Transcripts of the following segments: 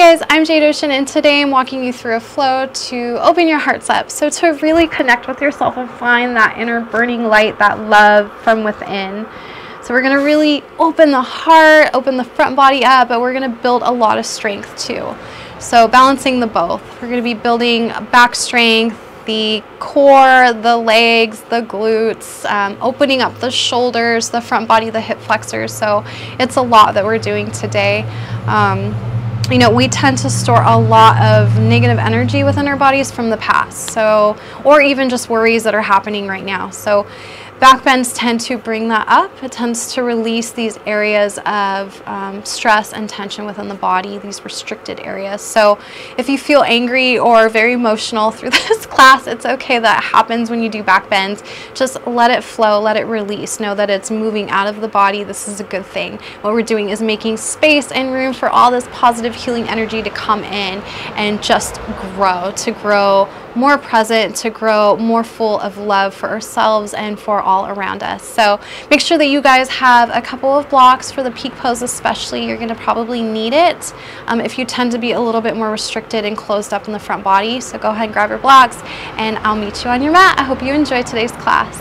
Hey guys, I'm Jade Ocean and today I'm walking you through a flow to open your hearts up. So to really connect with yourself and find that inner burning light, that love from within. So we're going to really open the heart, open the front body up, but we're going to build a lot of strength too. So balancing the both. We're going to be building back strength, the core, the legs, the glutes, opening up the shoulders, the front body, the hip flexors. So it's a lot that we're doing today. You know, we tend to store a lot of negative energy within our bodies from the past, so, or even just worries that are happening right now. So backbends tend to bring that up. It tends to release these areas of stress and tension within the body, these restricted areas. So if you feel angry or very emotional through this class, it's okay. That happens when you do backbends. Just let it flow, let it release. Know that it's moving out of the body. This is a good thing. What we're doing is making space and room for all this positive healing energy to come in and just grow, to grow more present, to grow more full of love for ourselves and for all around us. So make sure that you guys have a couple of blocks for the peak pose especially. You're going to probably need it if you tend to be a little bit more restricted and closed up in the front body. So go ahead and grab your blocks and I'll meet you on your mat. I hope you enjoy today's class.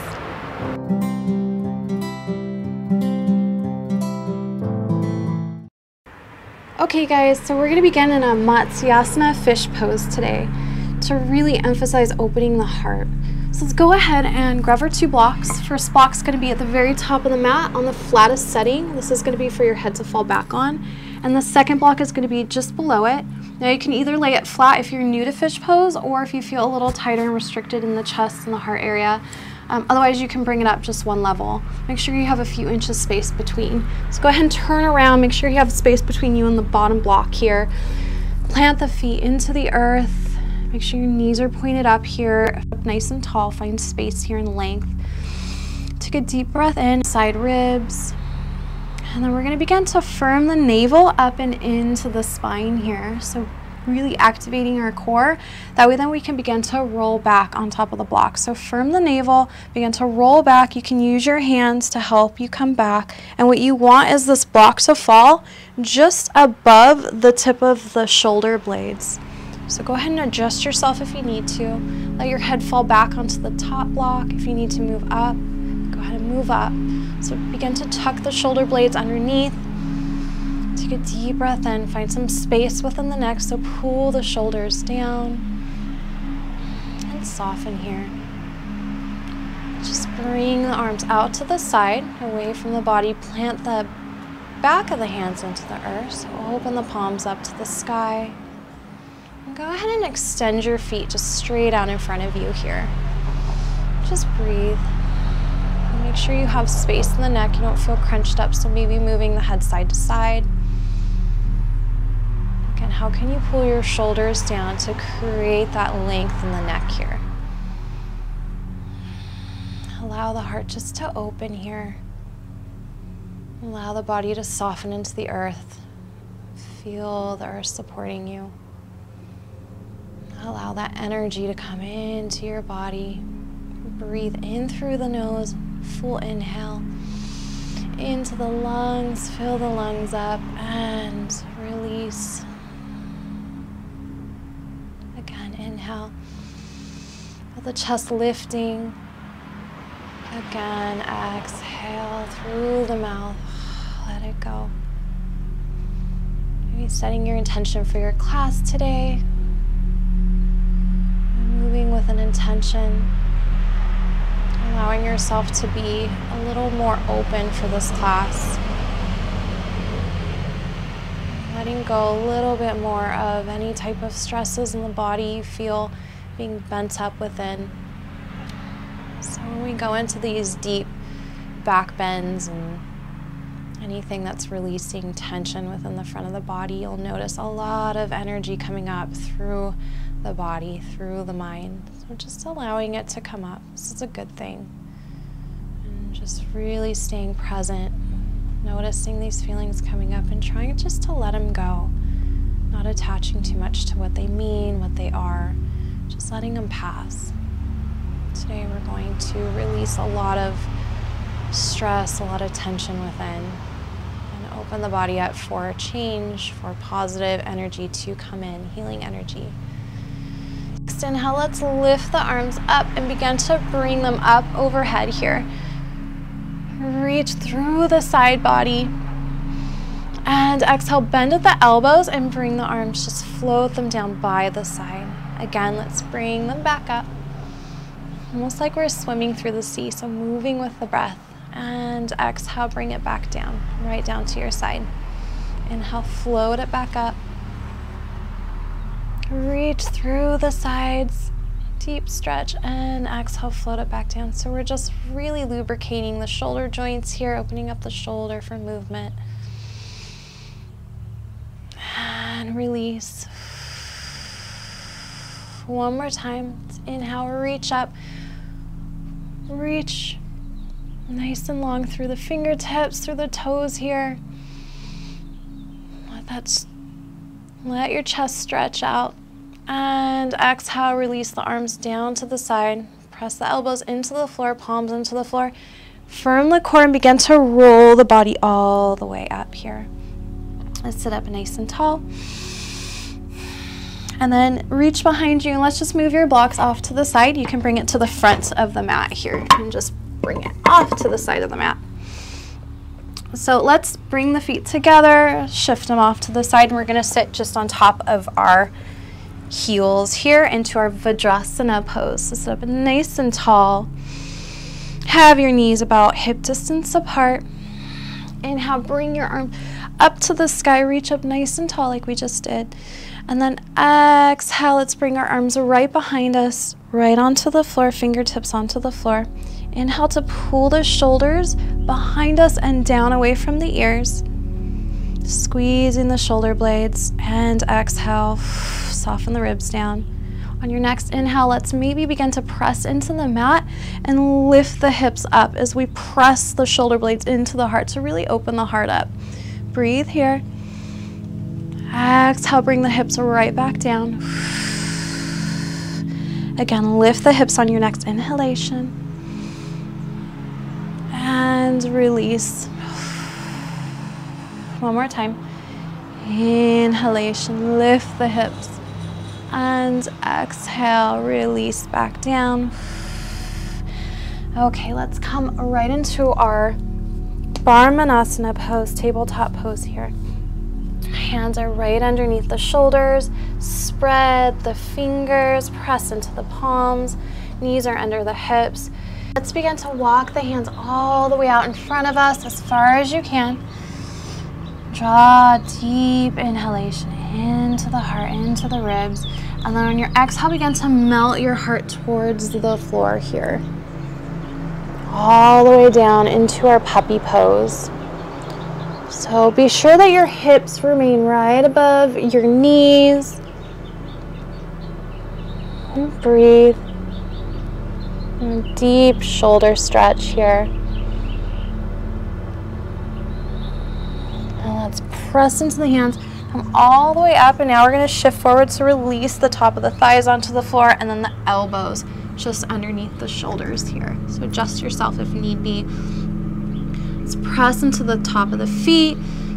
Okay guys, so we're going to begin in a Matsyasana fish pose today to really emphasize opening the heart. So let's go ahead and grab our two blocks. First block's going to be at the very top of the mat on the flattest setting. This is going to be for your head to fall back on. And the second block is going to be just below it. Now you can either lay it flat if you're new to fish pose or if you feel a little tighter and restricted in the chest and the heart area. Otherwise you can bring it up just one level. Make sure you have a few inches space between. So go ahead and turn around. Make sure you have space between you and the bottom block here. Plant the feet into the earth. Make sure your knees are pointed up here, up nice and tall. Find space here in length. Take a deep breath in, side ribs. And then we're going to begin to firm the navel up and into the spine here. So really activating our core. That way then we can begin to roll back on top of the block. So firm the navel, begin to roll back. You can use your hands to help you come back. And what you want is this block to fall just above the tip of the shoulder blades. So go ahead and adjust yourself if you need to. Let your head fall back onto the top block. If you need to move up, go ahead and move up. So begin to tuck the shoulder blades underneath. Take a deep breath in. Find some space within the neck, so pull the shoulders down and soften here. Just bring the arms out to the side, away from the body. Plant the back of the hands into the earth. So open the palms up to the sky. Go ahead and extend your feet just straight out in front of you here. Just breathe. Make sure you have space in the neck. You don't feel crunched up, so maybe moving the head side to side. Again, how can you pull your shoulders down to create that length in the neck here? Allow the heart just to open here. Allow the body to soften into the earth. Feel the earth supporting you. Allow that energy to come into your body. Breathe in through the nose, full inhale. Into the lungs, fill the lungs up and release. Again, inhale. Feel the chest lifting. Again, exhale through the mouth. Let it go. Maybe setting your intention for your class today. Moving with an intention, allowing yourself to be a little more open for this class, letting go a little bit more of any type of stresses in the body you feel being bent up within. So when we go into these deep back bends and anything that's releasing tension within the front of the body, you'll notice a lot of energy coming up through the body, through the mind. So just allowing it to come up. This is a good thing. And just really staying present, noticing these feelings coming up and trying just to let them go. Not attaching too much to what they mean, what they are. Just letting them pass. Today we're going to release a lot of stress, a lot of tension within. Open the body up for change, for positive energy to come in, healing energy. Next inhale, let's lift the arms up and begin to bring them up overhead here. Reach through the side body. And exhale, bend at the elbows and bring the arms, just float them down by the side. Again, let's bring them back up. Almost like we're swimming through the sea, so moving with the breath. And exhale, bring it back down, right down to your side. Inhale, float it back up. Reach through the sides, deep stretch, and exhale, float it back down. So we're just really lubricating the shoulder joints here, opening up the shoulder for movement. And release. One more time. Inhale, reach up. Reach nice and long through the fingertips, through the toes here. Let your chest stretch out. And exhale, release the arms down to the side. Press the elbows into the floor, palms into the floor. Firm the core and begin to roll the body all the way up here. Let's sit up nice and tall. And then reach behind you and let's just move your blocks off to the side. You can bring it to the front of the mat here. You can just bring it off to the side of the mat. So let's bring the feet together, shift them off to the side, and we're gonna sit just on top of our heels here into our Vajrasana pose. So sit up nice and tall. Have your knees about hip distance apart. Inhale, bring your arm up to the sky, reach up nice and tall like we just did. And then exhale, let's bring our arms right behind us, right onto the floor, fingertips onto the floor. Inhale to pull the shoulders behind us and down away from the ears, squeezing the shoulder blades. And exhale, soften the ribs down. On your next inhale, let's maybe begin to press into the mat and lift the hips up as we press the shoulder blades into the heart to really open the heart up. Breathe here. Exhale, bring the hips right back down. Again, lift the hips on your next inhalation. And release. One more time. Inhalation, lift the hips. And exhale, release back down. Okay, let's come right into our Barmanasana pose, tabletop pose here. Hands are right underneath the shoulders. Spread the fingers, press into the palms. Knees are under the hips. Let's begin to walk the hands all the way out in front of us as far as you can. Draw deep inhalation into the heart, into the ribs. And then on your exhale, begin to melt your heart towards the floor here. All the way down into our puppy pose. So be sure that your hips remain right above your knees. And breathe. And deep shoulder stretch here. And let's press into the hands. Come all the way up, and now we're going to shift forward to release the top of the thighs onto the floor and then the elbows just underneath the shoulders here. So adjust yourself if need be. Let's press into the top of the feet.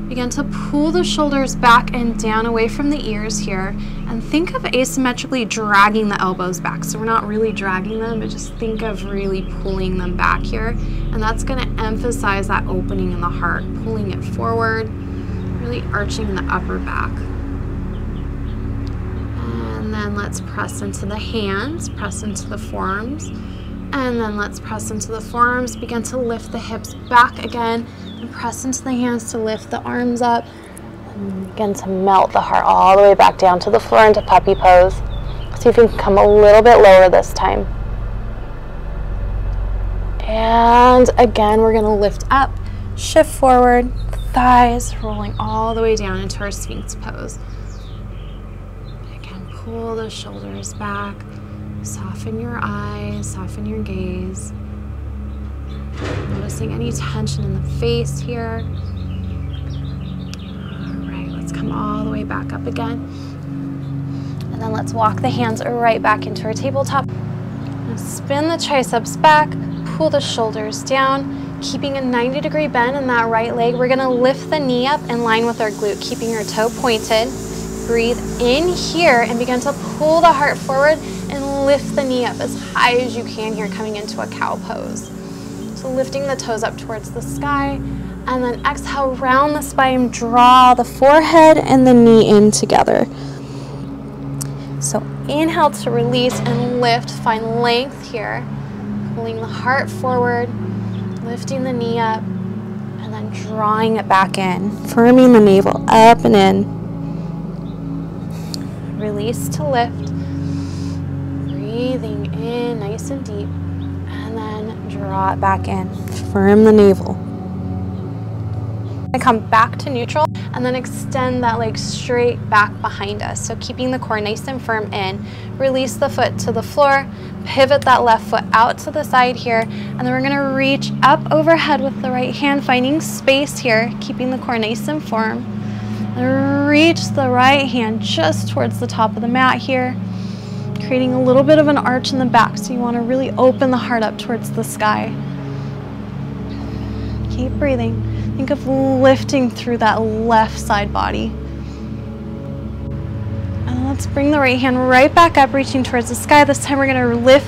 Begin to pull the shoulders back and down away from the ears here. And think of asymmetrically dragging the elbows back. So we're not really dragging them, but just think of really pulling them back here. And that's going to emphasize that opening in the heart, pulling it forward, really arching the upper back. And then let's press into the hands, press into the forearms. And then let's press into the forearms, begin to lift the hips back again, and press into the hands to lift the arms up. And begin to melt the heart all the way back down to the floor into puppy pose. See if you can come a little bit lower this time. And again, we're gonna lift up, shift forward, thighs rolling all the way down into our Sphinx pose. Pull the shoulders back, soften your eyes, soften your gaze. Noticing any tension in the face here. All right, let's come all the way back up again. And then let's walk the hands right back into our tabletop. Spin the triceps back, pull the shoulders down, keeping a 90-degree bend in that right leg. We're gonna lift the knee up and line with our glute, keeping your toe pointed. Breathe in here and begin to pull the heart forward and lift the knee up as high as you can here, coming into a cow pose. So lifting the toes up towards the sky, and then exhale, round the spine, draw the forehead and the knee in together. So inhale to release and lift, find length here, pulling the heart forward, lifting the knee up, and then drawing it back in, firming the navel up and in. Release to lift, breathing in nice and deep, and then draw it back in, firm the navel. And come back to neutral, and then extend that leg straight back behind us. So keeping the core nice and firm in, release the foot to the floor, pivot that left foot out to the side here, and then we're gonna reach up overhead with the right hand, finding space here, keeping the core nice and firm. Reach the right hand just towards the top of the mat here, creating a little bit of an arch in the back, so you want to really open the heart up towards the sky. Keep breathing. Think of lifting through that left side body. And let's bring the right hand right back up, reaching towards the sky. This time we're going to lift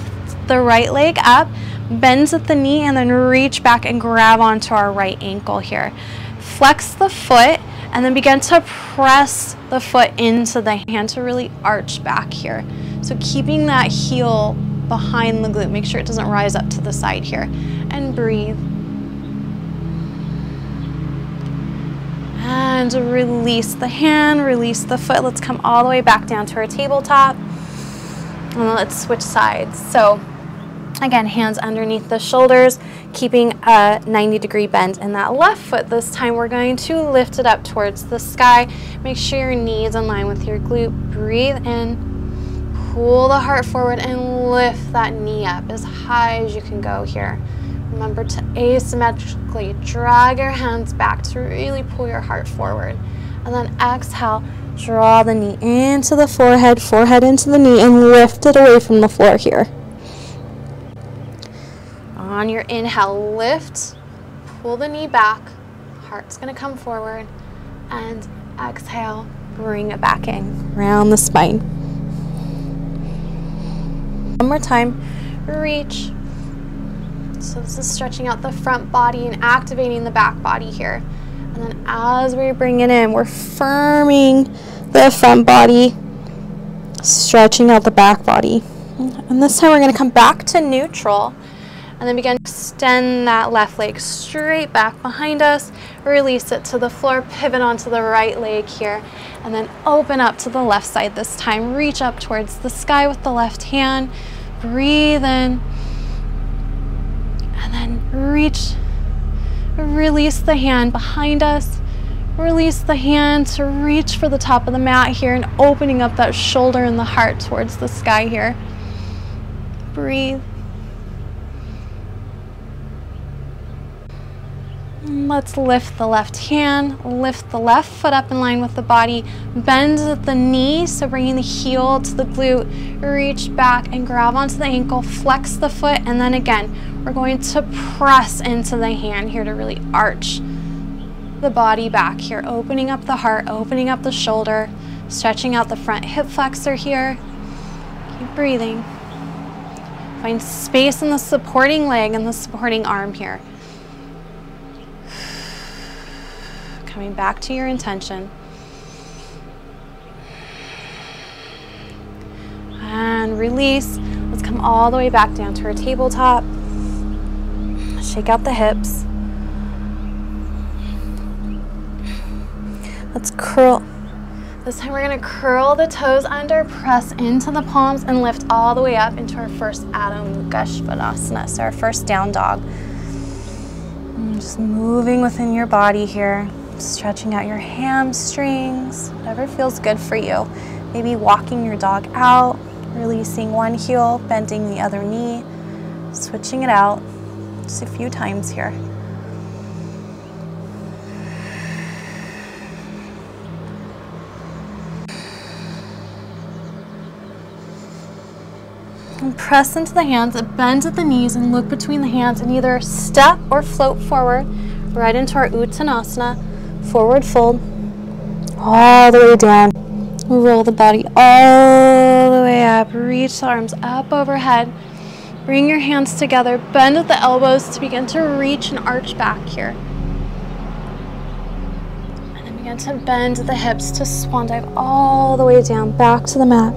the right leg up, bend at the knee, and then reach back and grab onto our right ankle here. Flex the foot, and then begin to press the foot into the hand to really arch back here. So keeping that heel behind the glute, make sure it doesn't rise up to the side here, and breathe. And release the hand, release the foot. Let's come all the way back down to our tabletop, and let's switch sides. So again, hands underneath the shoulders, keeping a 90-degree bend in that left foot. This time we're going to lift it up towards the sky. Make sure your knee is in line with your glute. Breathe in, pull the heart forward, and lift that knee up as high as you can go here. Remember to asymmetrically drag your hands back to really pull your heart forward. And then exhale, draw the knee into the forehead, forehead into the knee, and lift it away from the floor here. On your inhale, lift, pull the knee back, heart's gonna come forward, and exhale, bring it back in, round the spine. One more time, reach. So this is stretching out the front body and activating the back body here. And then as we bring it in, we're firming the front body, stretching out the back body. And this time we're gonna come back to neutral, and then begin to extend that left leg straight back behind us, release it to the floor, pivot onto the right leg here, and then open up to the left side this time. Reach up towards the sky with the left hand, breathe in, and then reach, release the hand behind us, release the hand to reach for the top of the mat here, and opening up that shoulder and the heart towards the sky here. Breathe. Let's lift the left hand, lift the left foot up in line with the body, bend at the knee, so bringing the heel to the glute, reach back and grab onto the ankle, flex the foot, and then again, we're going to press into the hand here to really arch the body back here, opening up the heart, opening up the shoulder, stretching out the front hip flexor here. Keep breathing. Find space in the supporting leg and the supporting arm here. Coming back to your intention. And release. Let's come all the way back down to our tabletop. Shake out the hips. Let's curl. This time we're gonna curl the toes under, press into the palms, and lift all the way up into our first Adho Mukha Svanasana, so our first down dog. And just moving within your body here. Stretching out your hamstrings, whatever feels good for you. Maybe walking your dog out, releasing one heel, bending the other knee, switching it out just a few times here. can press into the hands, bend at the knees, and look between the hands, and either step or float forward right into our Uttanasana. Forward fold all the way down. Roll the body all the way up. Reach the arms up overhead. Bring your hands together. Bend at the elbows to begin to reach and arch back here. And then begin to bend the hips to swan dive all the way down, back to the mat.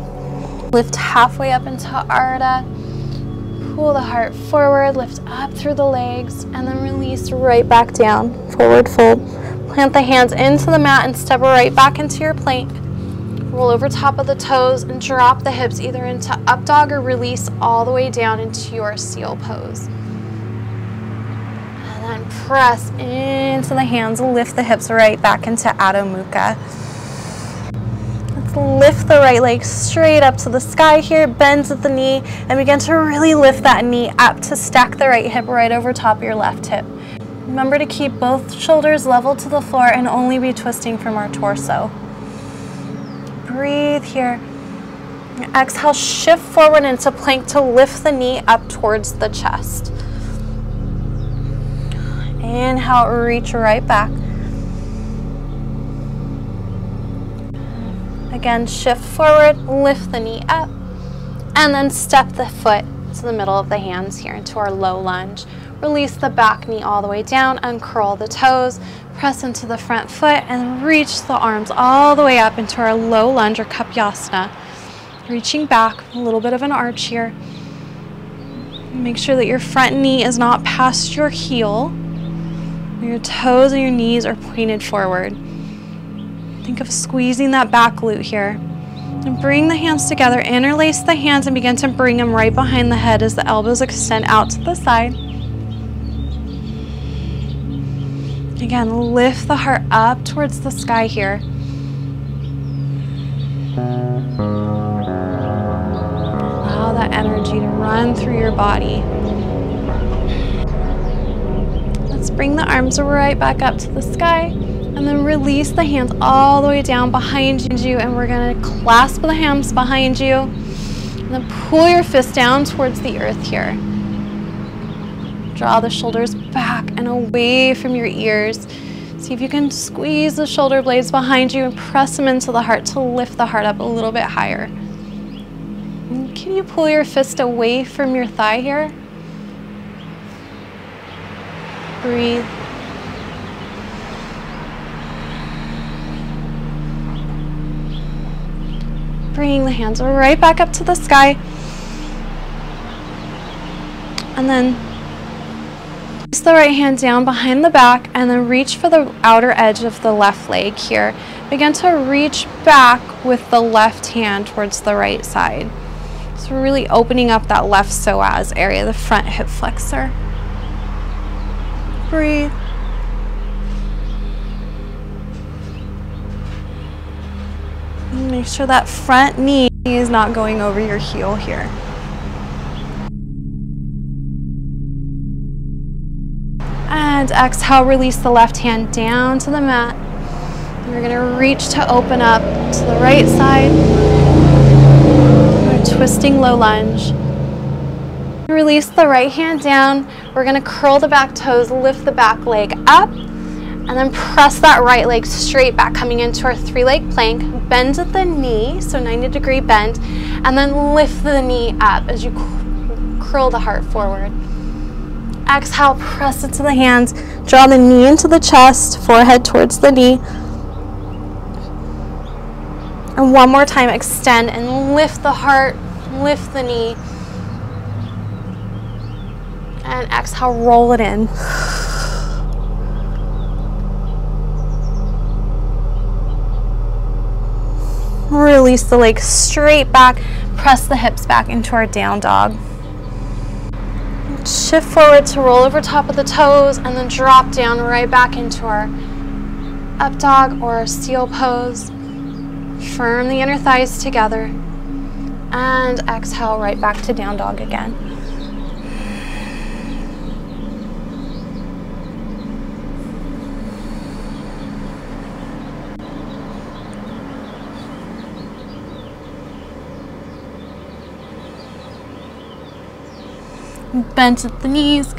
Lift halfway up into Ardha. Pull the heart forward. Lift up through the legs. And then release right back down. Forward fold. Plant the hands into the mat and step right back into your plank. Roll over top of the toes and drop the hips either into up dog or release all the way down into your seal pose. And then press into the hands, lift the hips right back into Adho Mukha. Let's lift the right leg straight up to the sky here, bends at the knee, and begin to really lift that knee up to stack the right hip right over top of your left hip. Remember to keep both shoulders level to the floor and only be twisting from our torso. Breathe here. Exhale, shift forward into plank to lift the knee up towards the chest. Inhale, reach right back. Again, shift forward, lift the knee up, and then step the foot to the middle of the hands here into our low lunge. Release the back knee all the way down, uncurl the toes, press into the front foot, and reach the arms all the way up into our low lunge or kapyasna. Reaching back, a little bit of an arch here. Make sure that your front knee is not past your heel. Your toes and your knees are pointed forward. Think of squeezing that back glute here. And bring the hands together, interlace the hands, and begin to bring them right behind the head as the elbows extend out to the side. Again, lift the heart up towards the sky here. Allow that energy to run through your body. Let's bring the arms right back up to the sky and then release the hands all the way down behind you, and we're gonna clasp the hands behind you and then pull your fist down towards the earth here. Draw the shoulders back and away from your ears. See if you can squeeze the shoulder blades behind you and press them into the heart to lift the heart up a little bit higher. And can you pull your fist away from your thigh here? Breathe. Bringing the hands right back up to the sky. And then the right hand down behind the back and then reach for the outer edge of the left leg here. Begin to reach back with the left hand towards the right side. So we're really opening up that left psoas area, the front hip flexor. Breathe. And make sure that front knee is not going over your heel here. And exhale, release the left hand down to the mat. We're gonna reach to open up to the right side. We're twisting low lunge. Release the right hand down. We're gonna curl the back toes, lift the back leg up, and then press that right leg straight back, coming into our three-leg plank. Bend at the knee, so 90-degree bend, and then lift the knee up as you curl the heart forward. Exhale, press into the hands, draw the knee into the chest, forehead towards the knee. And one more time, extend and lift the heart, lift the knee. And exhale, roll it in. Release the leg straight back, press the hips back into our down dog. Shift forward to roll over top of the toes and then drop down right back into our up dog or seal pose. Firm the inner thighs together and exhale right back to down dog again. Bend at the knees.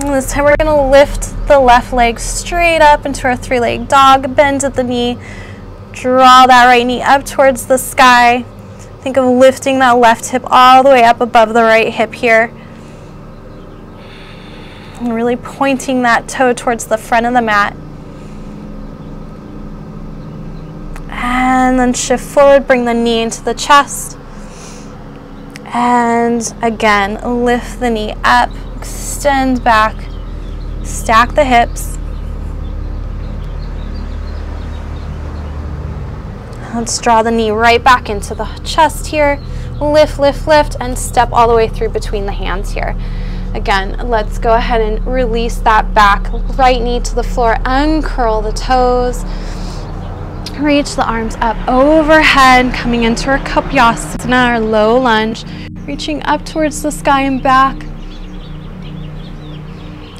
This time we're going to lift the left leg straight up into our three-legged dog, bend at the knee, draw that right knee up towards the sky. Think of lifting that left hip all the way up above the right hip here. And really pointing that toe towards the front of the mat. And then shift forward, bring the knee into the chest. And again, lift the knee up. Extend back, stack the hips. Let's draw the knee right back into the chest here. Lift, lift, lift, and step all the way through between the hands here. Again, let's go ahead and release that back right knee to the floor, uncurl the toes. Reach the arms up overhead, coming into our kapyasna, our low lunge, reaching up towards the sky and back.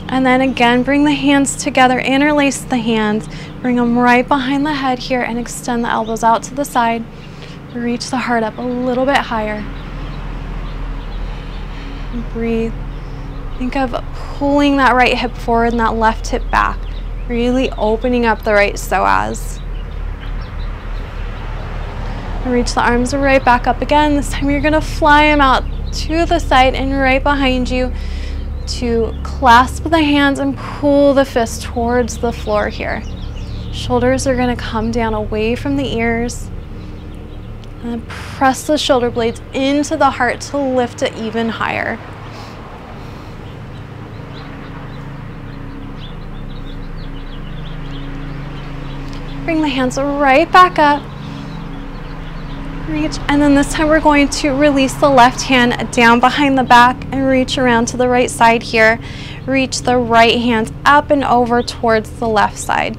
And then again, bring the hands together, interlace the hands, bring them right behind the head here and extend the elbows out to the side. Reach the heart up a little bit higher. And breathe. Think of pulling that right hip forward and that left hip back, really opening up the right psoas. And reach the arms right back up again. This time you're gonna fly them out to the side and right behind you, to clasp the hands and pull the fist towards the floor here. Shoulders are going to come down away from the ears. And then press the shoulder blades into the heart to lift it even higher. Bring the hands right back up. Reach, and then this time we're going to release the left hand down behind the back and reach around to the right side here. Reach the right hand up and over towards the left side.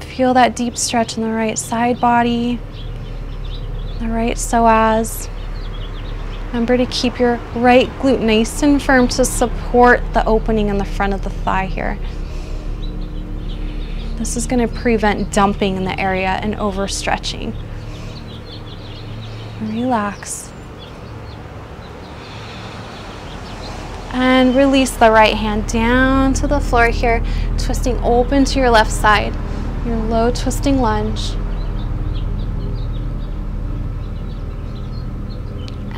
Feel that deep stretch in the right side body, the right psoas. Remember to keep your right glute nice and firm to support the opening in the front of the thigh here. This is going to prevent dumping in the area and overstretching. Relax. And release the right hand down to the floor here, twisting open to your left side, your low twisting lunge.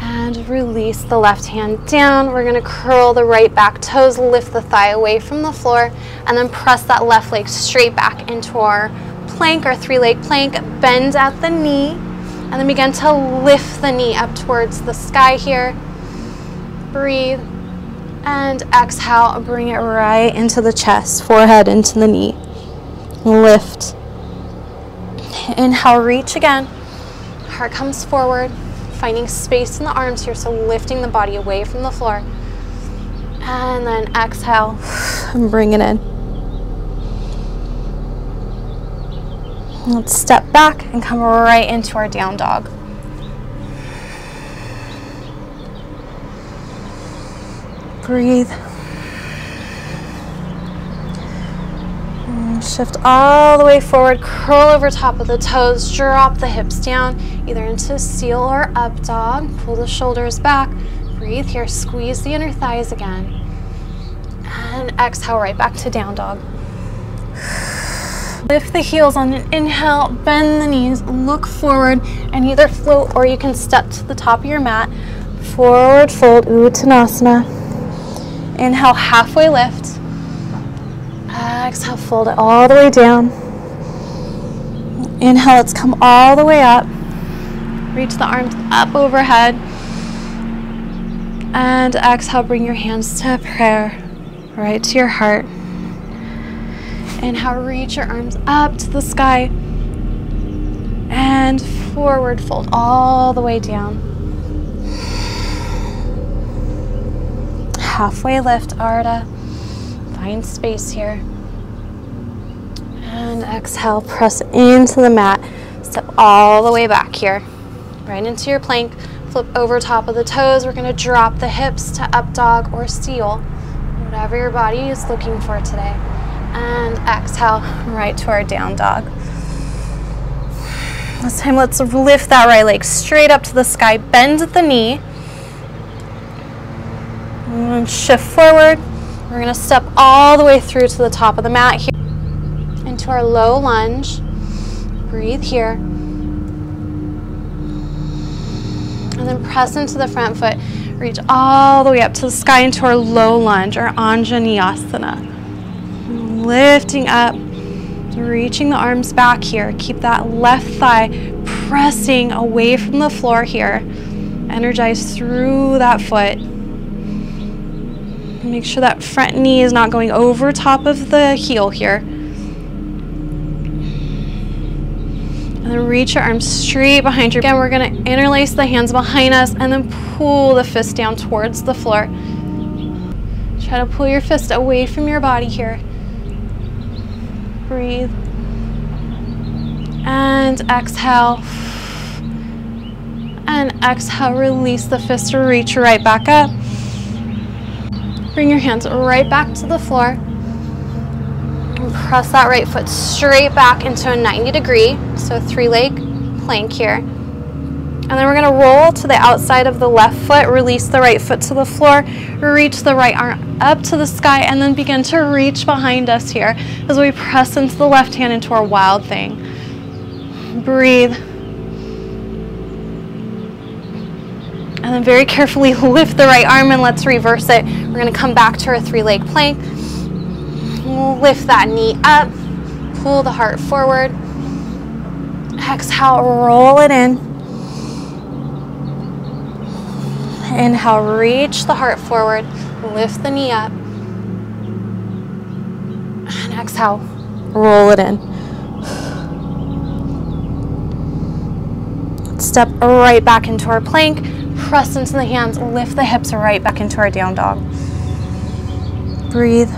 And release the left hand down. We're going to curl the right back toes, lift the thigh away from the floor, and then press that left leg straight back into our plank, our three-leg plank. Bend at the knee. And then begin to lift the knee up towards the sky here. Breathe. And exhale, bring it right into the chest, forehead into the knee. Lift. Inhale, reach again. Heart comes forward, finding space in the arms here, so lifting the body away from the floor. And then exhale, and bring it in. Let's step back and come right into our down dog. Breathe. And shift all the way forward, curl over top of the toes, drop the hips down, either into seal or up dog. Pull the shoulders back. Breathe here, squeeze the inner thighs again. And exhale right back to down dog. Lift the heels on an inhale, bend the knees, look forward, and either float or you can step to the top of your mat. Forward fold, Uttanasana. Inhale, halfway lift. Exhale, fold it all the way down. Inhale, let's come all the way up. Reach the arms up overhead. And exhale, bring your hands to prayer, right to your heart. Inhale, reach your arms up to the sky and forward fold all the way down. Halfway lift, Arda. Find space here. And exhale, press into the mat. Step all the way back here, right into your plank. Flip over top of the toes. We're going to drop the hips to up dog or seal, whatever your body is looking for today. And exhale right to our down dog. This time let's lift that right leg straight up to the sky, bend at the knee, and shift forward. We're gonna step all the way through to the top of the mat here. Into our low lunge, breathe here. And then press into the front foot, reach all the way up to the sky into our low lunge, our Anjaneyasana. Lifting up, reaching the arms back here. Keep that left thigh pressing away from the floor here. Energize through that foot. Make sure that front knee is not going over top of the heel here. And then reach your arms straight behind you. Again, we're gonna interlace the hands behind us and then pull the fist down towards the floor. Try to pull your fist away from your body here. Breathe. And exhale. And exhale, release the fist to reach right back up. Bring your hands right back to the floor. And press that right foot straight back into a 90-degree, so three-leg plank here. And then we're gonna roll to the outside of the left foot, release the right foot to the floor, reach the right arm up to the sky, and then begin to reach behind us here as we press into the left hand into our wild thing. Breathe. And then very carefully lift the right arm and let's reverse it. We're gonna come back to our three-leg plank. Lift that knee up, pull the heart forward. Exhale, roll it in. Inhale, reach the heart forward, lift the knee up, and exhale, roll it in. Step right back into our plank, press into the hands, lift the hips right back into our down dog. Breathe.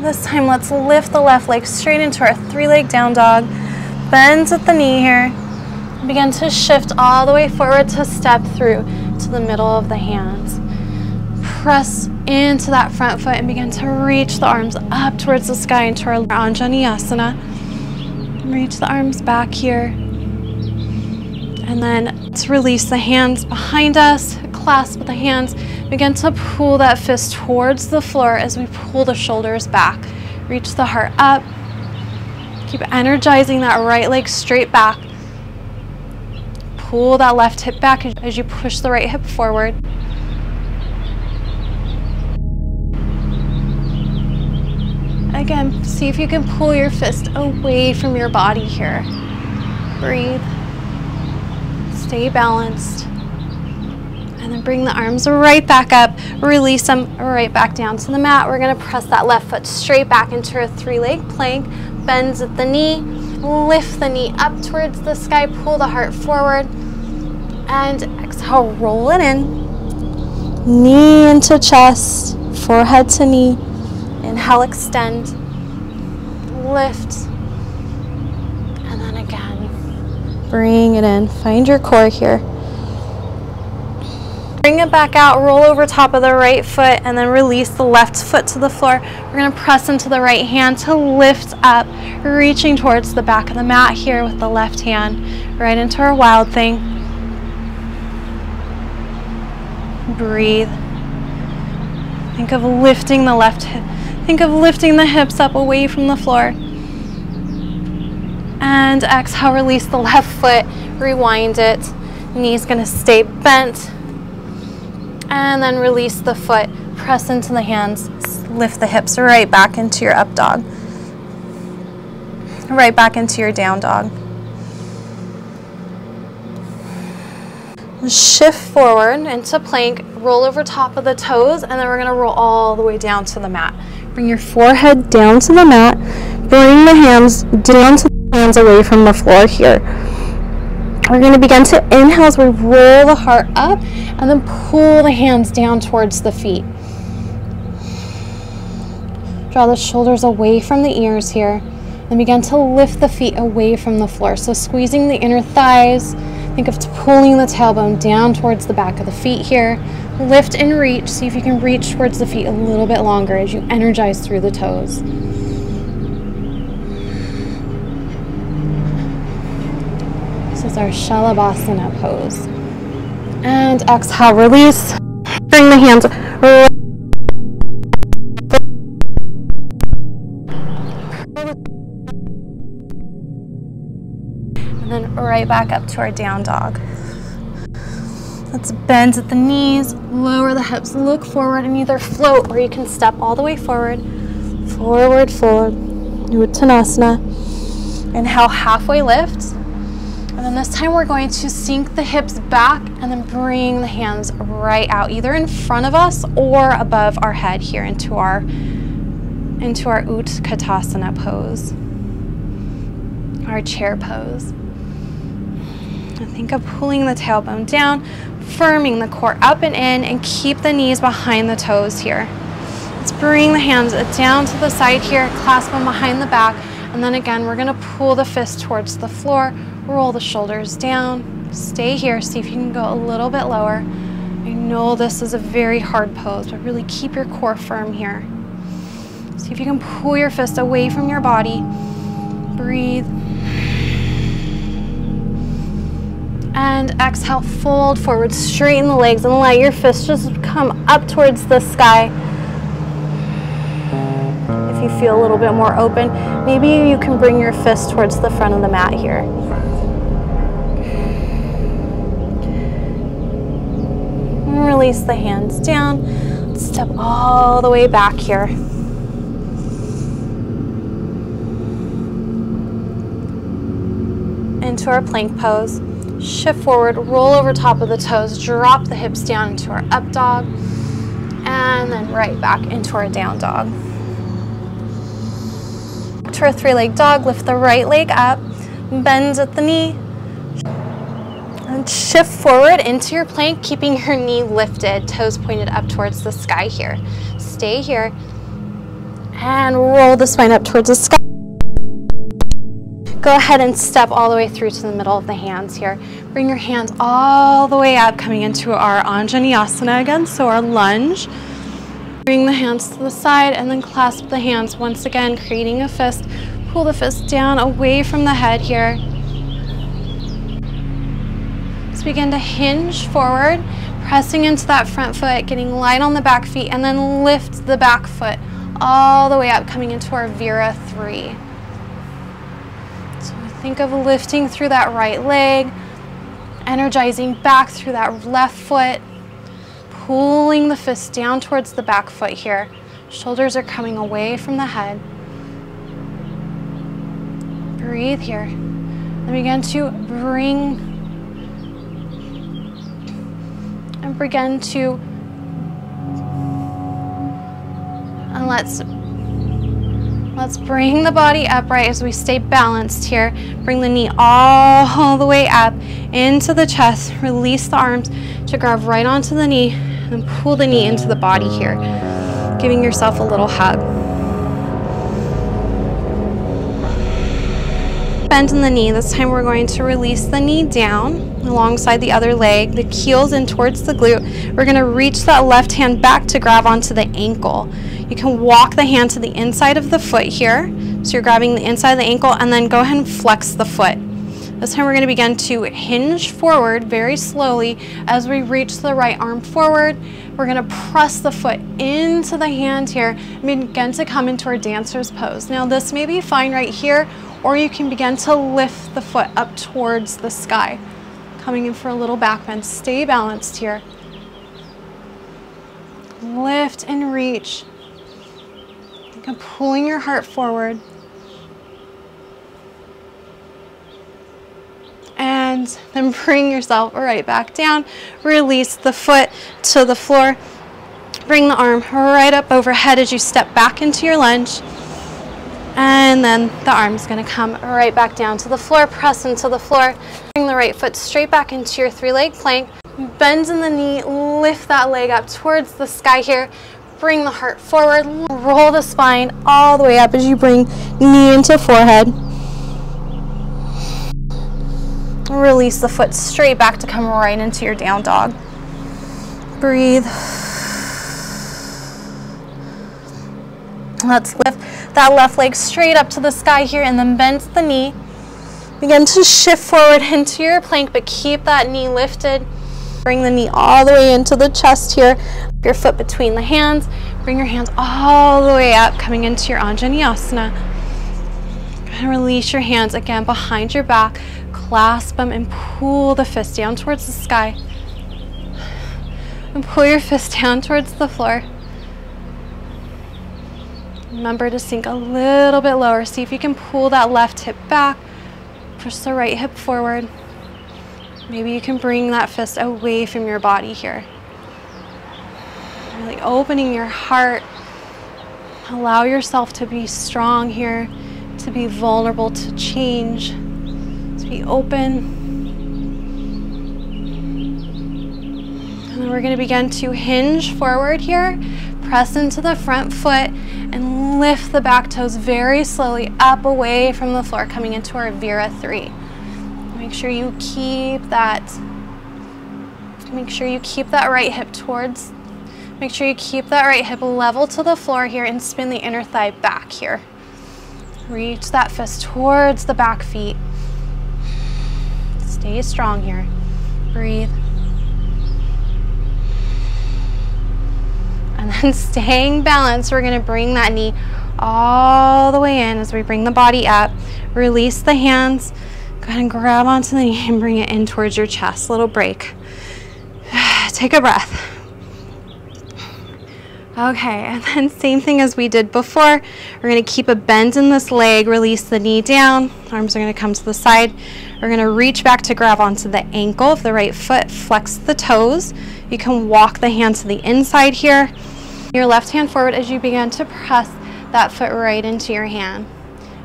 This time, let's lift the left leg straight into our three-leg down dog. Bend at the knee here. Begin to shift all the way forward to step through to the middle of the hands. Press into that front foot and begin to reach the arms up towards the sky into our Anjaneyasana. Reach the arms back here. And then let's release the hands behind us. Clasp the hands. Begin to pull that fist towards the floor as we pull the shoulders back. Reach the heart up. Keep energizing that right leg straight back. Pull that left hip back as you push the right hip forward. Again, see if you can pull your fist away from your body here. Breathe. Stay balanced. And then bring the arms right back up, release them right back down to the mat. We're gonna press that left foot straight back into a three-leg plank, bends at the knee, lift the knee up towards the sky, pull the heart forward, and exhale, roll it in. Knee into chest, forehead to knee. Inhale, extend, lift, and then again, bring it in. Find your core here. Bring it back out, roll over top of the right foot, and then release the left foot to the floor. We're gonna press into the right hand to lift up, reaching towards the back of the mat here with the left hand, right into our wild thing. Breathe. Think of lifting the left hip. Think of lifting the hips up away from the floor. And exhale, release the left foot, rewind it. Knee's gonna stay bent. And then release the foot, press into the hands, lift the hips right back into your up dog, right back into your down dog. Shift forward into plank, roll over top of the toes, and then we're gonna roll all the way down to the mat. Bring your forehead down to the mat, bring the hands down to the hands away from the floor here. We're going to begin to inhale as we roll the heart up and then pull the hands down towards the feet. Draw the shoulders away from the ears here. Then begin to lift the feet away from the floor. So squeezing the inner thighs, think of pulling the tailbone down towards the back of the feet here. Lift and reach, see if you can reach towards the feet a little bit longer as you energize through the toes. This is our Shalabhasana pose. And exhale, release. Bring the hands right. And then right back up to our down dog. Let's bend at the knees, lower the hips, look forward and either float or you can step all the way forward, forward, forward, Uttanasana. Inhale, halfway lift. And then this time we're going to sink the hips back and then bring the hands right out, either in front of us or above our head here into our Utkatasana pose, our chair pose. Think of pulling the tailbone down, firming the core up and in, and keep the knees behind the toes here. Let's bring the hands down to the side here, clasp them behind the back, and then again, we're gonna pull the fist towards the floor, roll the shoulders down, stay here, see if you can go a little bit lower. I know this is a very hard pose, but really keep your core firm here. See if you can pull your fist away from your body, breathe. And exhale, fold forward, straighten the legs and let your fists just come up towards the sky. If you feel a little bit more open, maybe you can bring your fist towards the front of the mat here. And release the hands down. Step all the way back here. Into our plank pose. Shift forward, roll over top of the toes, drop the hips down into our up dog, and then right back into our down dog. To our three-legged dog, lift the right leg up, bend at the knee, and shift forward into your plank, keeping your knee lifted, toes pointed up towards the sky here. Stay here, and roll the spine up towards the sky. Go ahead and step all the way through to the middle of the hands here. Bring your hands all the way up, coming into our Anjaneyasana again, so our lunge. Bring the hands to the side and then clasp the hands once again, creating a fist. Pull the fist down away from the head here. Let's begin to hinge forward, pressing into that front foot, getting light on the back feet, and then lift the back foot all the way up, coming into our Vira 3. Think of lifting through that right leg, energizing back through that left foot, pulling the fist down towards the back foot here. Shoulders are coming away from the head. Breathe here. Then begin to bring and begin to, and let's bring the body upright as we stay balanced here. Bring the knee all the way up into the chest. Release the arms to grab right onto the knee and pull the knee into the body here, giving yourself a little hug. Bend in the knee. This time we're going to release the knee down alongside the other leg. The heel's in towards the glute. We're going to reach that left hand back to grab onto the ankle. You can walk the hand to the inside of the foot here. So you're grabbing the inside of the ankle and then go ahead and flex the foot. This time we're going to begin to hinge forward very slowly as we reach the right arm forward. We're going to press the foot into the hand here and begin to come into our dancer's pose. Now this may be fine right here, or you can begin to lift the foot up towards the sky. Coming in for a little back bend. Stay balanced here. Lift and reach. And pulling your heart forward. And then bring yourself right back down. Release the foot to the floor. Bring the arm right up overhead as you step back into your lunge. And then the arm's gonna come right back down to the floor. Press into the floor. Bring the right foot straight back into your three-leg plank. Bend in the knee. Lift that leg up towards the sky here. Bring the heart forward, roll the spine all the way up as you bring knee into forehead. Release the foot straight back to come right into your down dog. Breathe. Let's lift that left leg straight up to the sky here and then bend the knee. Begin to shift forward into your plank, but keep that knee lifted. Bring the knee all the way into the chest here. Your foot between the hands. Bring your hands all the way up, coming into your Anjaneyasana. And release your hands again behind your back. Clasp them and pull the fist down towards the sky. And pull your fist down towards the floor. Remember to sink a little bit lower. See if you can pull that left hip back. Push the right hip forward. Maybe you can bring that fist away from your body here. Really opening your heart. Allow yourself to be strong here, to be vulnerable to change, to be open. And then we're going to begin to hinge forward here. Press into the front foot and lift the back toes very slowly up away from the floor, coming into our Vira 3. Make sure you keep that. Make sure you keep that right hip level to the floor here and spin the inner thigh back here. Reach that fist towards the back feet. Stay strong here. Breathe. And then staying balanced, we're going to bring that knee all the way in as we bring the body up. Release the hands. Go ahead and grab onto the knee and bring it in towards your chest. Little break. Take a breath. Okay, and then same thing as we did before. We're going to keep a bend in this leg. Release the knee down. Arms are going to come to the side. We're going to reach back to grab onto the ankle of the right foot. Flex the toes. You can walk the hand to the inside here. Your left hand forward as you begin to press that foot right into your hand.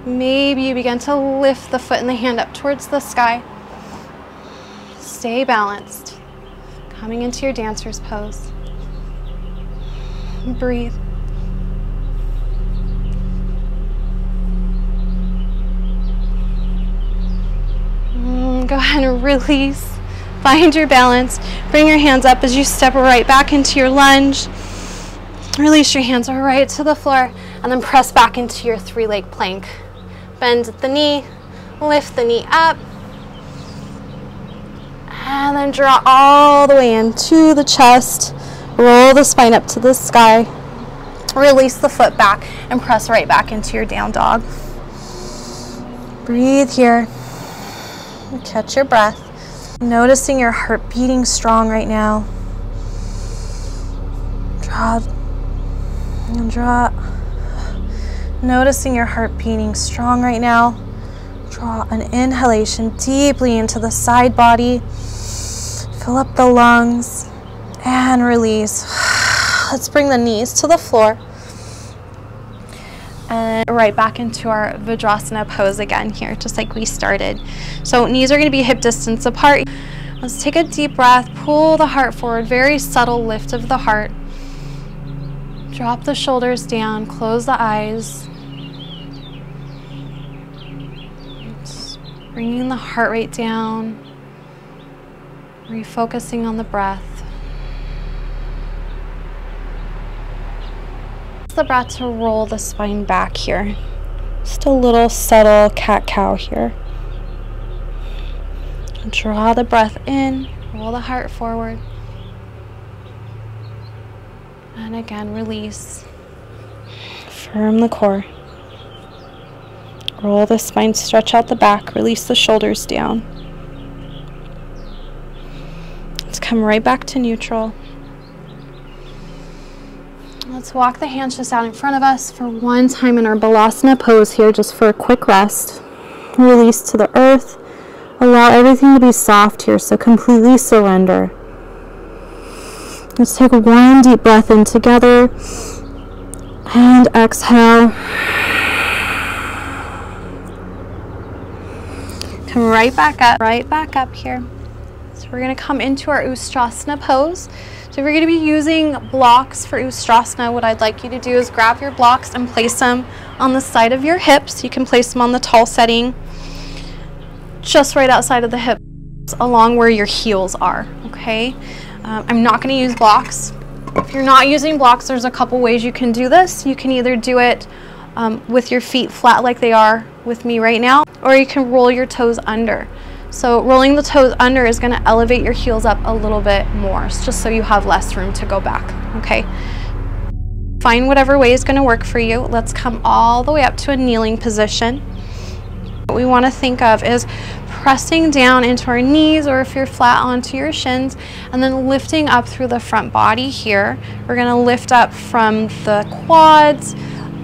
Maybe you begin to lift the foot and the hand up towards the sky. Stay balanced. Coming into your dancer's pose. Breathe. Go ahead and release. Find your balance. Bring your hands up as you step right back into your lunge. Release your hands right to the floor. And then press back into your three-leg plank. Bend the knee, lift the knee up, and then draw all the way into the chest. Roll the spine up to the sky. Release the foot back and press right back into your down dog. Breathe here. Catch your breath. Noticing your heart beating strong right now. Draw and draw. Noticing your heart beating strong right now. Draw an inhalation deeply into the side body. Fill up the lungs and release. Let's bring the knees to the floor. And right back into our Vajrasana pose again here, just like we started. So knees are going to be hip distance apart. Let's take a deep breath. Pull the heart forward. Very subtle lift of the heart. Drop the shoulders down. Close the eyes. Bringing the heart rate down, refocusing on the breath. Use the breath to roll the spine back here. Just a little subtle cat-cow here. Draw the breath in, roll the heart forward. And again, release. Firm the core. Roll the spine, stretch out the back, release the shoulders down. Let's come right back to neutral. Let's walk the hands just out in front of us for one time in our Balasana pose here, just for a quick rest. Release to the earth. Allow everything to be soft here, so completely surrender. Let's take one deep breath in together and exhale. Come right back up here. So we're going to come into our Ustrasana pose. So if you're going to be using blocks for Ustrasana, what I'd like you to do is grab your blocks and place them on the side of your hips. You can place them on the tall setting, just right outside of the hips, along where your heels are, okay? I'm not going to use blocks. If you're not using blocks, there's a couple ways you can do this. You can either do it with your feet flat like they are with me right now, or you can roll your toes under. So rolling the toes under is going to elevate your heels up a little bit more, just so you have less room to go back, okay? Find whatever way is going to work for you. Let's come all the way up to a kneeling position. What we want to think of is pressing down into our knees, or if you're flat, onto your shins, and then lifting up through the front body here. We're going to lift up from the quads,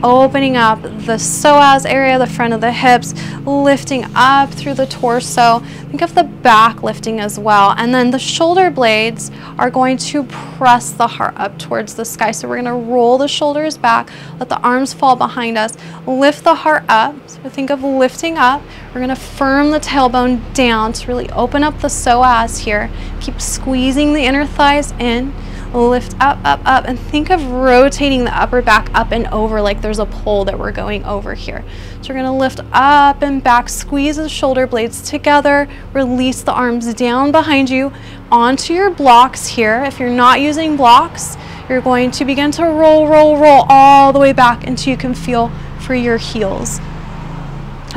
opening up the psoas area, the front of the hips, lifting up through the torso. Think of the back lifting as well. And then the shoulder blades are going to press the heart up towards the sky. So we're going to roll the shoulders back, let the arms fall behind us, lift the heart up. So think of lifting up. We're going to firm the tailbone down to really open up the psoas here. Keep squeezing the inner thighs in. Lift up, up, up, and think of rotating the upper back up and over like there's a pole that we're going over here. So we're going to lift up and back, squeeze the shoulder blades together, release the arms down behind you onto your blocks here. If you're not using blocks, you're going to begin to roll, roll, roll all the way back until you can feel for your heels.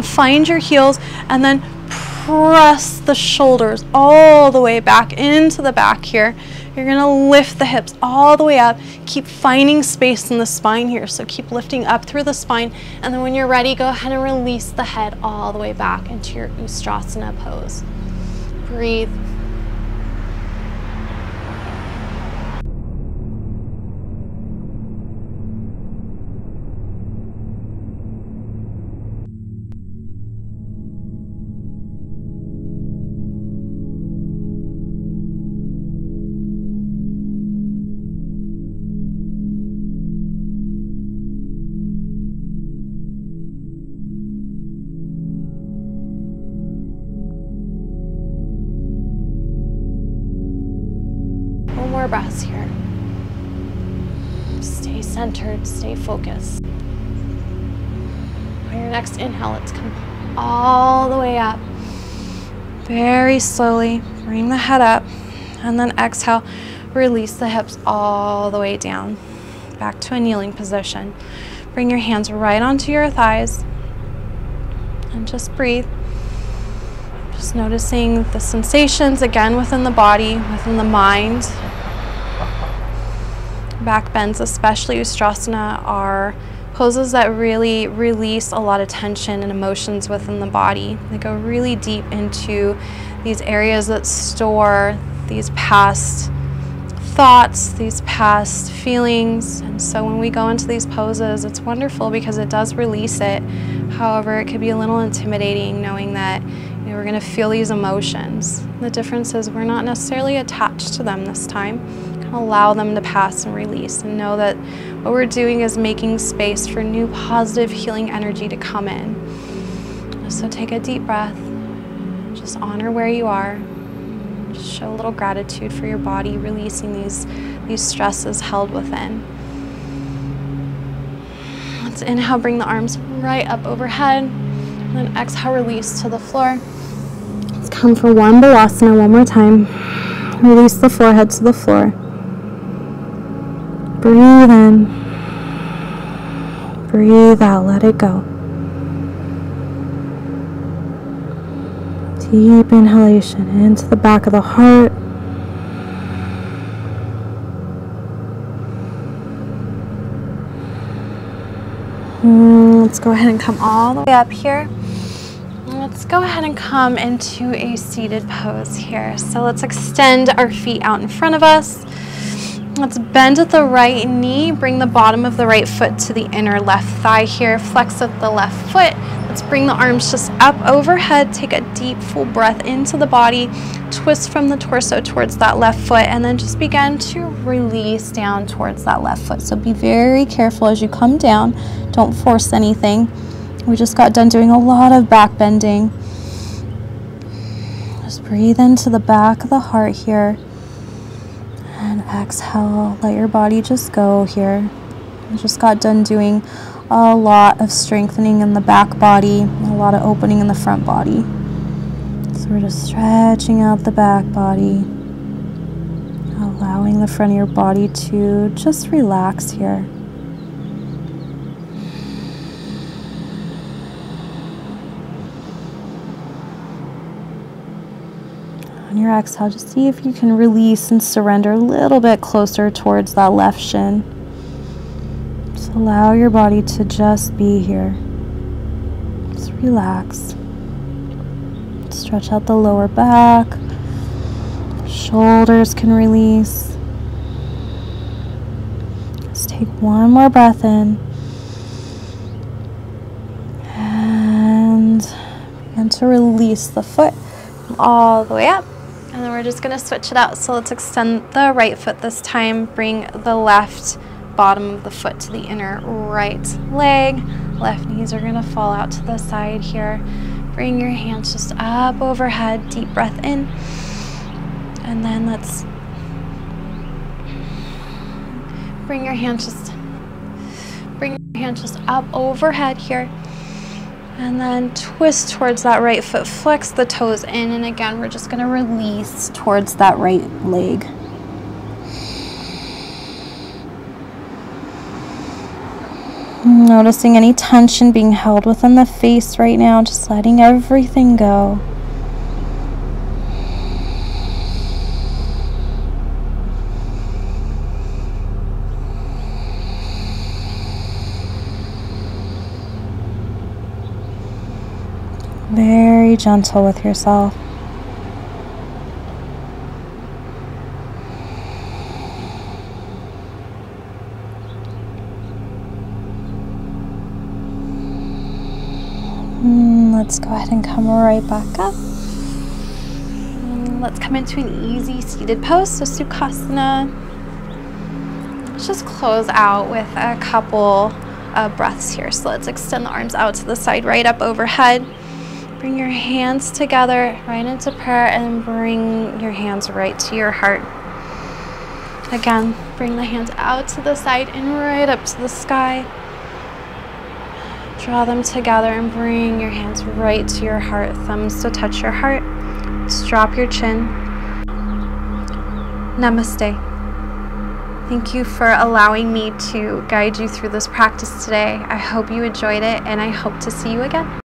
Find your heels and then press the shoulders all the way back into the back here. You're going to lift the hips all the way up. Keep finding space in the spine here. So keep lifting up through the spine. And then when you're ready, go ahead and release the head all the way back into your Ustrasana pose. Breathe. More breaths here. Stay centered, stay focused. On your next inhale, let's come all the way up. Very slowly, bring the head up, and then exhale, release the hips all the way down. Back to a kneeling position. Bring your hands right onto your thighs, and just breathe. Just noticing the sensations again within the body, within the mind. Back bends, especially Ustrasana, are poses that really release a lot of tension and emotions within the body. They go really deep into these areas that store these past thoughts, these past feelings. And so when we go into these poses, it's wonderful because it does release it. However, it could be a little intimidating knowing that, you know, we're going to feel these emotions. The difference is we're not necessarily attached to them this time. Allow them to pass and release, and know that what we're doing is making space for new positive healing energy to come in. So take a deep breath, just honor where you are, just show a little gratitude for your body releasing these stresses held within. Let's inhale, bring the arms right up overhead, and then exhale, release to the floor. Let's come for one Balasana one more time. Release the forehead to the floor. Breathe in, breathe out, let it go. Deep inhalation into the back of the heart. Let's go ahead and come all the way up here. Let's go ahead and come into a seated pose here. So let's extend our feet out in front of us. Let's bend at the right knee, bring the bottom of the right foot to the inner left thigh here, flex with the left foot. Let's bring the arms just up overhead, take a deep full breath into the body, twist from the torso towards that left foot, and then just begin to release down towards that left foot. So be very careful as you come down, don't force anything. We just got done doing a lot of back bending. Just breathe into the back of the heart here. Exhale, let your body just go here. I just got done doing a lot of strengthening in the back body, a lot of opening in the front body. So we're just stretching out the back body, allowing the front of your body to just relax here. On your exhale, just see if you can release and surrender a little bit closer towards that left shin. Just allow your body to just be here. Just relax. Stretch out the lower back. Shoulders can release. Just take one more breath in. And begin to release the foot all the way up. And then we're just going to switch it out. So let's extend the right foot this time. Bring the left bottom of the foot to the inner right leg. Left knees are going to fall out to the side here. Bring your hands just up overhead. Deep breath in. And then let's bring your hands just up overhead here. And then twist towards that right foot, flex the toes in, and again, we're just gonna release towards that right leg. Noticing any tension being held within the face right now, just letting everything go. Very gentle with yourself. Let's go ahead and come right back up. Let's come into an easy seated pose, so Sukhasana. Let's just close out with a couple of breaths here. So let's extend the arms out to the side, right up overhead. Bring your hands together right into prayer and bring your hands right to your heart. Again, bring the hands out to the side and right up to the sky. Draw them together and bring your hands right to your heart. Thumbs to touch your heart. Just drop your chin. Namaste. Thank you for allowing me to guide you through this practice today. I hope you enjoyed it, and I hope to see you again.